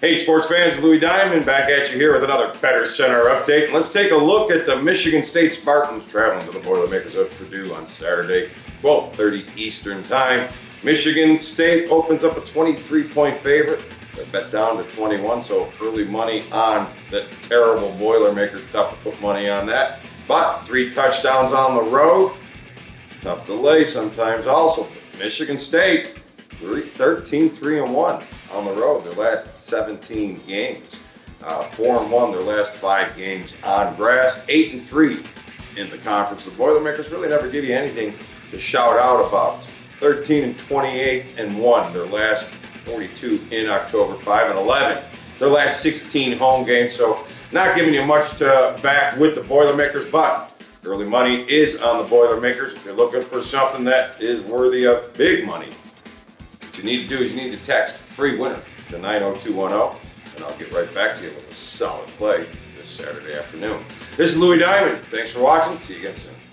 Hey sports fans, Louis Diamond back at you here with another Better Center update. Let's take a look at the Michigan State Spartans traveling to the Boilermakers of Purdue on Saturday, 12:30 Eastern Time. Michigan State opens up a 23-point favorite. They're bet down to 21, so early money on the terrible Boilermakers. Tough to put money on that. But 3 touchdowns on the road. It's tough to lay sometimes also. But Michigan State, 13-3-1 on the road, their last 17 games. 4-1 their last 5 games on grass. 8-3 in the conference. The Boilermakers really never give you anything to shout out about. 13-28-1 their last 42 in October. 5-11 their last 16 home games. So not giving you much to back with the Boilermakers, but early money is on the Boilermakers. If you're looking for something that is worthy of big money, you need to do is you need to text free winner to 90210, and I'll get right back to you with a solid play this Saturday afternoon. This is Louis Diamond. Thanks for watching. See you again soon.